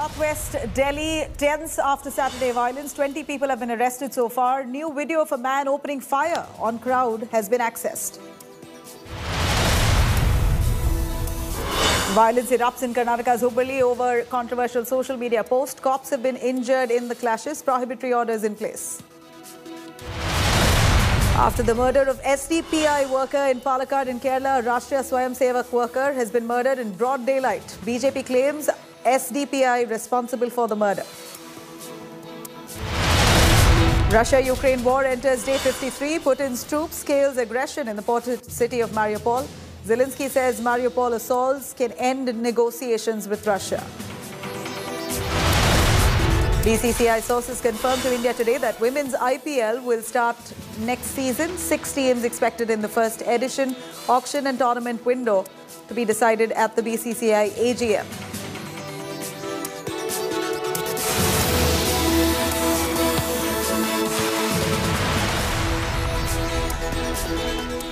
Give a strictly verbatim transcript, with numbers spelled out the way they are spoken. North West Delhi, tense after Saturday violence. twenty people have been arrested so far. New video of a man opening fire on crowd has been accessed. Violence erupts in Karnataka's Hubballi over controversial social media post. Cops have been injured in the clashes. Prohibitory orders in place. After the murder of S D P I worker in Palakkad in Kerala, Rashtriya Swayamsevak worker has been murdered in broad daylight. B J P claims S D P I responsible for the murder. Russia-Ukraine war enters day fifty-three. Putin's troops scales aggression in the port city of Mariupol. Zelensky says Mariupol assaults can end negotiations with Russia. B C C I sources confirmed to India Today that women's I P L will start next season. Six teams expected in the first edition. Auction and tournament window to be decided at the B C C I A G M. We'll be right back.